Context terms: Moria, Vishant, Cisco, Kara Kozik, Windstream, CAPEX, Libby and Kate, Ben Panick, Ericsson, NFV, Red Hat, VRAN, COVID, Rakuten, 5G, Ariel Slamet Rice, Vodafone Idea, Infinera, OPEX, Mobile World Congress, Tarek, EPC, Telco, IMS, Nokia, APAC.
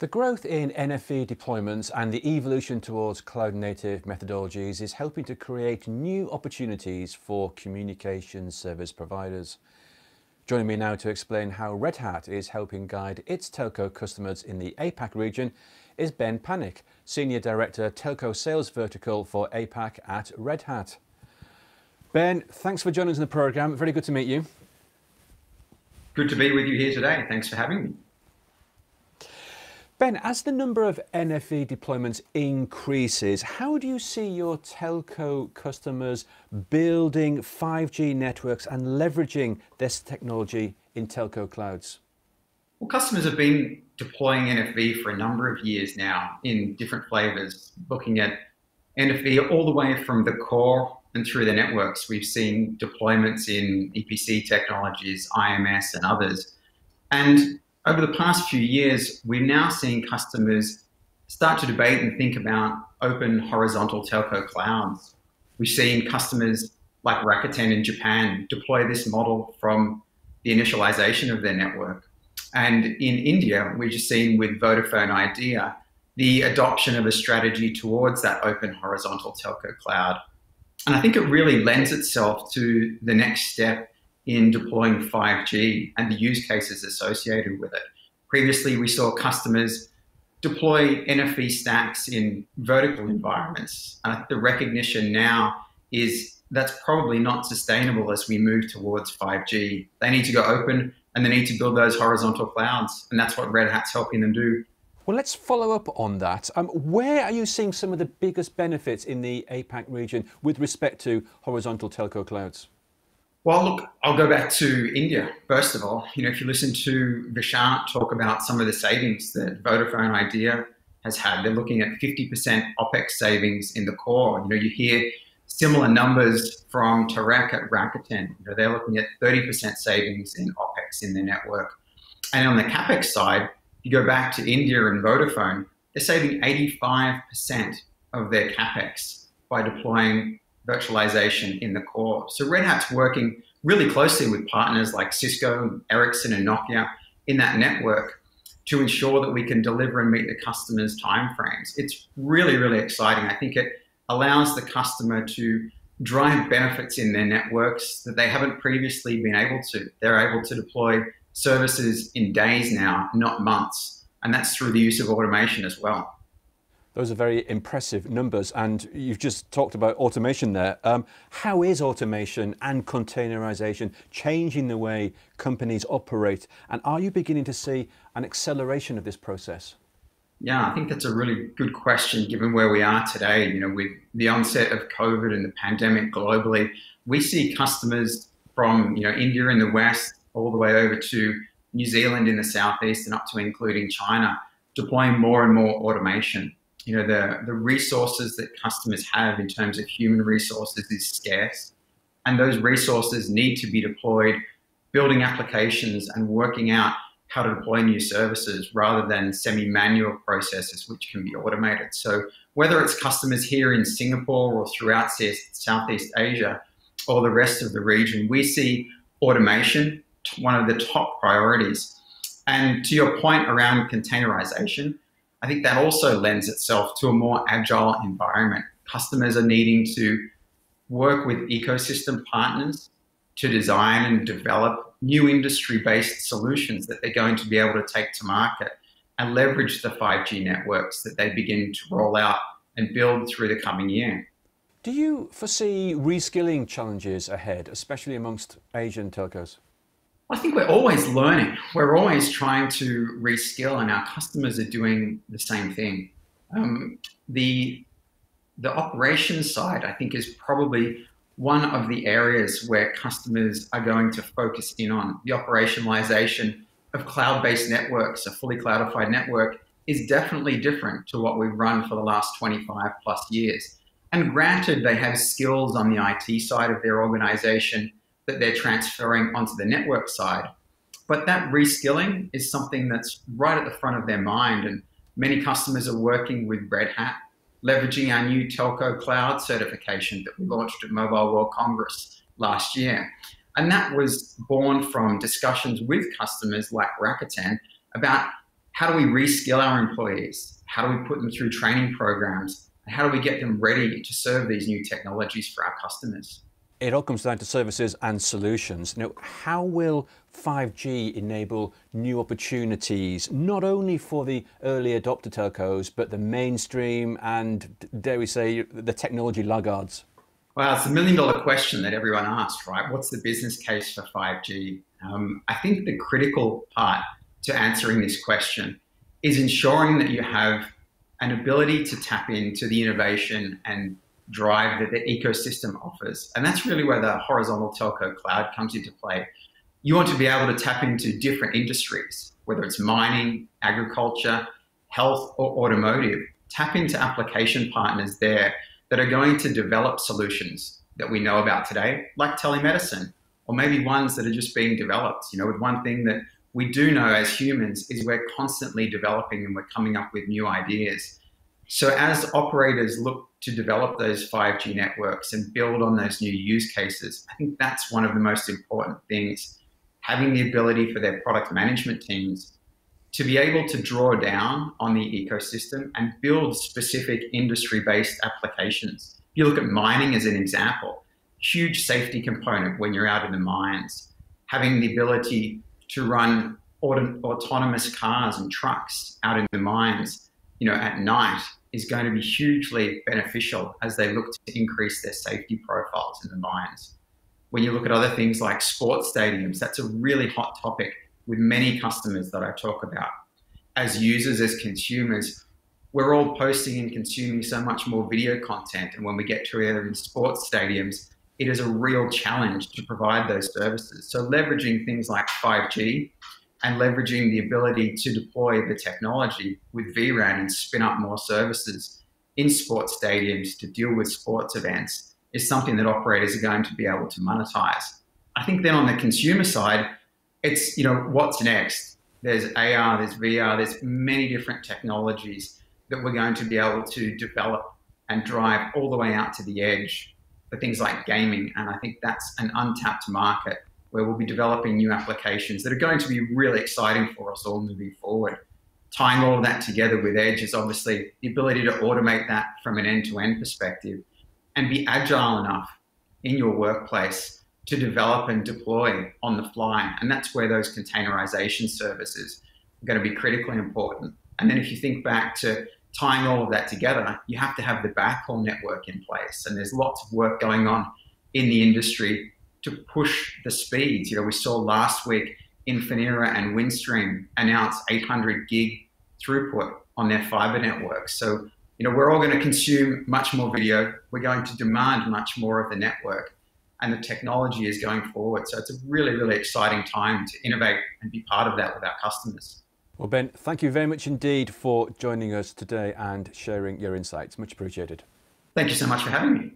The growth in NFV deployments and the evolution towards cloud-native methodologies is helping to create new opportunities for communication service providers. Joining me now to explain how Red Hat is helping guide its telco customers in the APAC region is Ben Panick, Senior Director Telco Sales Vertical for APAC at Red Hat. Ben, thanks for joining us in the program. Very good to meet you. Good to be with you here today. Thanks for having me. Ben, as the number of NFV deployments increases, how do you see your telco customers building 5G networks and leveraging this technology in telco clouds? Well, customers have been deploying NFV for a number of years now in different flavors, looking at NFV all the way from the core and through the networks. We've seen deployments in EPC technologies, IMS and others. And over the past few years, we're now seeing customers start to debate and think about open horizontal telco clouds. We've seen customers like Rakuten in Japan deploy this model from the initialization of their network. And in India, we've just seen with Vodafone Idea, the adoption of a strategy towards that open horizontal telco cloud. And I think it really lends itself to the next step in deploying 5G and the use cases associated with it. Previously, we saw customers deploy NFV stacks in vertical environments. And the recognition now is that's probably not sustainable as we move towards 5G. They need to go open and they need to build those horizontal clouds. And that's what Red Hat's helping them do. Well, let's follow up on that. Where are you seeing some of the biggest benefits in the APAC region with respect to horizontal telco clouds? Well, look, I'll go back to India, first of all. You know, if you listen to Vishant talk about some of the savings that Vodafone Idea has had, they're looking at 50% OPEX savings in the core. You know, you hear similar numbers from Tarek at Rakuten. You know, they're looking at 30% savings in OPEX in their network. And on the CAPEX side, if you go back to India and Vodafone, they're saving 85% of their CAPEX by deploying virtualization in the core. So Red Hat's working really closely with partners like Cisco, Ericsson and Nokia in that network to ensure that we can deliver and meet the customer's timeframes. It's really, really exciting. I think it allows the customer to drive benefits in their networks that they haven't previously been able to. They're able to deploy services in days now, not months. And that's through the use of automation as well. Those are very impressive numbers, and you've just talked about automation there. How is automation and containerization changing the way companies operate, and are you beginning to see an acceleration of this process? Yeah, I think that's a really good question, given where we are today. You know, with the onset of COVID and the pandemic globally, we see customers from, you know, India in the West all the way over to New Zealand in the Southeast and up to including China, deploying more and more automation. You know, the resources that customers have in terms of human resources is scarce, and those resources need to be deployed building applications and working out how to deploy new services rather than semi-manual processes which can be automated. So whether it's customers here in Singapore or throughout Southeast Asia or the rest of the region, we see automation one of the top priorities. And to your point around containerization, I think that also lends itself to a more agile environment. Customers are needing to work with ecosystem partners to design and develop new industry-based solutions that they're going to be able to take to market and leverage the 5G networks that they begin to roll out and build through the coming year. Do you foresee reskilling challenges ahead, especially amongst Asian telcos? I think we're always learning. We're always trying to reskill, and our customers are doing the same thing. The operations side, I think, is probably one of the areas where customers are going to focus in on. The operationalization of cloud-based networks, a fully cloudified network, is definitely different to what we've run for the last 25 plus years. And granted, they have skills on the IT side of their organization that they're transferring onto the network side. But that reskilling is something that's right at the front of their mind. And many customers are working with Red Hat, leveraging our new telco cloud certification that we launched at Mobile World Congress last year. And that was born from discussions with customers like Rakuten about how do we reskill our employees? How do we put them through training programs? And how do we get them ready to serve these new technologies for our customers? It all comes down to services and solutions. Now, how will 5G enable new opportunities, not only for the early adopter telcos, but the mainstream and, dare we say, the technology laggards? Well, it's $1 million question that everyone asks, right? What's the business case for 5G? I think the critical part to answering this question is ensuring that you have an ability to tap into the innovation and drive that the ecosystem offers. And that's really where the horizontal telco cloud comes into play. You want to be able to tap into different industries, whether it's mining, agriculture, health, or automotive. Tap into application partners there that are going to develop solutions that we know about today, like telemedicine, or maybe ones that are just being developed. You know, with one thing that we do know as humans is we're constantly developing and we're coming up with new ideas. So as operators look to develop those 5G networks and build on those new use cases, I think that's one of the most important things, having the ability for their product management teams to be able to draw down on the ecosystem and build specific industry-based applications. If you look at mining as an example, huge safety component when you're out in the mines, having the ability to run autonomous cars and trucks out in the mines, you know, at night, is going to be hugely beneficial as they look to increase their safety profiles in the mines. When you look at other things like sports stadiums, that's a really hot topic with many customers that I talk about. As users, as consumers, we're all posting and consuming so much more video content. And when we get together in sports stadiums, it is a real challenge to provide those services. So leveraging things like 5G and leveraging the ability to deploy the technology with VRAN and spin up more services in sports stadiums to deal with sports events is something that operators are going to be able to monetize. I think then on the consumer side, it's, you know, what's next? There's AR, there's VR, there's many different technologies that we're going to be able to develop and drive all the way out to the edge for things like gaming. And I think that's an untapped market where we'll be developing new applications that are going to be really exciting for us all moving forward. Tying all of that together with Edge is obviously the ability to automate that from an end-to-end perspective and be agile enough in your workplace to develop and deploy on the fly. And that's where those containerization services are going to be critically important. And then if you think back to tying all of that together, you have to have the backhaul network in place. And there's lots of work going on in the industry to push the speeds. You know, we saw last week Infinera and Windstream announce 800 gig throughput on their fiber network. So, you know, we're all going to consume much more video. We're going to demand much more of the network, and the technology is going forward. So it's a really, really exciting time to innovate and be part of that with our customers. Well, Ben, thank you very much indeed for joining us today and sharing your insights. Much appreciated. Thank you so much for having me.